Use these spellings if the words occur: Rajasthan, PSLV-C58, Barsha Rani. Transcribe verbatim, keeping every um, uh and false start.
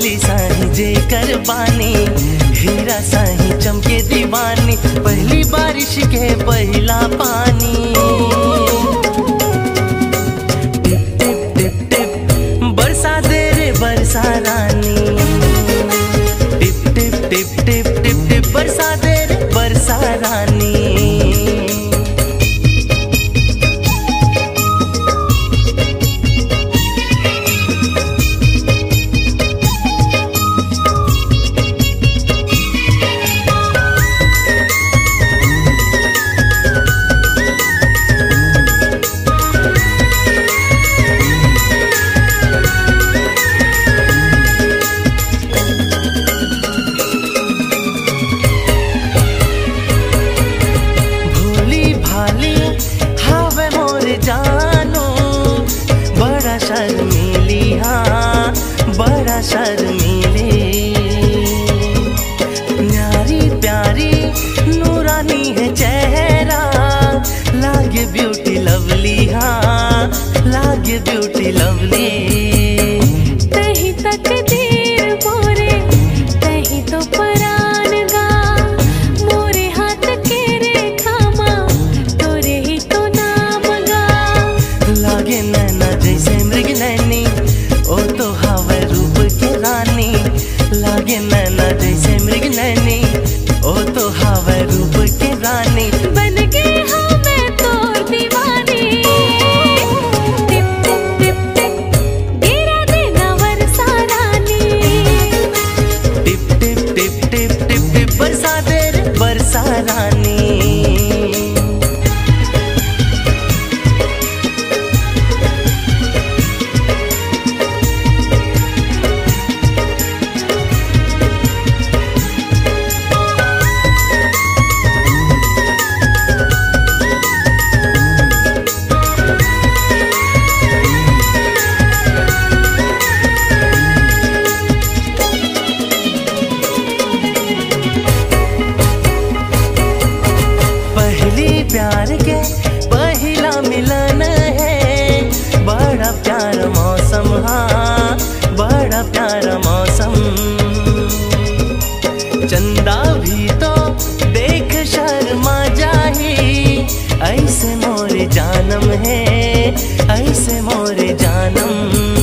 डोली साही जे करबानी, हीरा साही चमके दीवानी, पहली बारिश के पहला पानी। टिप टिप टिप टिप बरसा दे रे बरसा रानी, टिप टिप टिप टिप टिप टिप बरसा दे रे बरसा रानी। ब्यूटी लवली तही तकदीर मोरे, तही तो परानगा मोरे, हाथ के रेखा माँ तोरे ही तो नामगा। लागे नैना जैसे मृग नैनी, ओ तो हावे रूप के रानी, लागे नैना जैसे मृग नैनी, ओ तो हावे रूप के रानी। प्यार के पहला मिलन है, बड़ा प्यारा मौसम, हाँ बड़ा प्यारा मौसम। चंदा भी तो देख शर्मा जाही, ऐसे मोरे जानम है, ऐसे मोरे जानम।